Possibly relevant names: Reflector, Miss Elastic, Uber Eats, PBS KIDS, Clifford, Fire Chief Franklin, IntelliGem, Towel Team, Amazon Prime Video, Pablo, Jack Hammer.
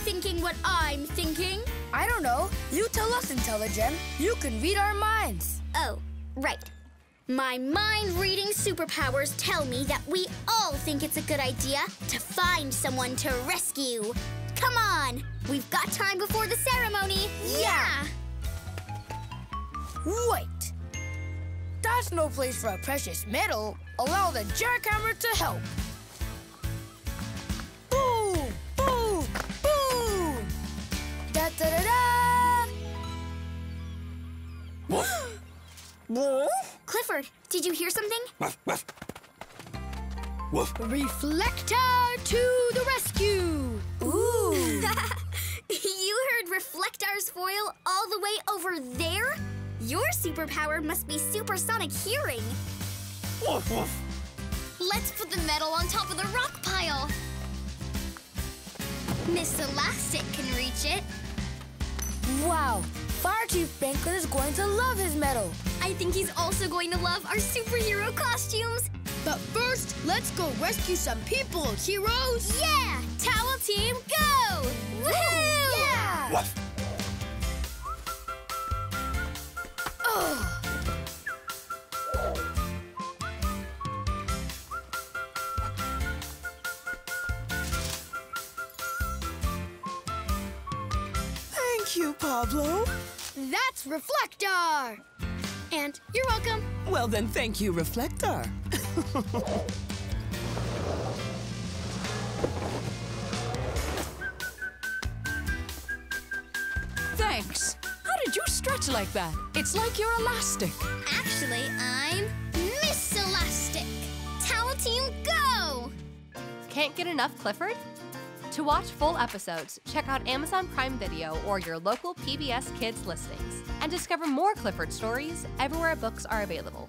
thinking what I'm thinking? I don't know. You tell us, IntelliGem. You can read our minds. Oh, right. My mind-reading superpowers tell me that we all think it's a good idea to find someone to rescue. Come on! We've got time before the ceremony! Yeah! Wait! That's no place for a precious metal. Allow the jackhammer to help. Boom! Boom! Boom! Da-da-da-da! Woof? Clifford, did you hear something? Woof, woof. Woof. Reflector to the rescue! Ooh! You heard Reflector's foil all the way over there? Your superpower must be supersonic hearing. Woof, woof. Let's put the metal on top of the rock pile. Miss Elastic can reach it. Wow! Fire Chief Franklin is going to love his medal. I think he's also going to love our superhero costumes. But first, let's go rescue some people, heroes! Yeah! Towel Team, go! Woohoo! Yeah! What? Oh. Thank you, Pablo. That's Reflector! And you're welcome. Well then, thank you, Reflector. Thanks. How did you stretch like that? It's like you're elastic. Actually, I'm Miss Elastic. Towel Team, go! Can't get enough, Clifford? To watch full episodes, check out Amazon Prime Video or your local PBS KIDS listings and discover more Clifford stories everywhere books are available.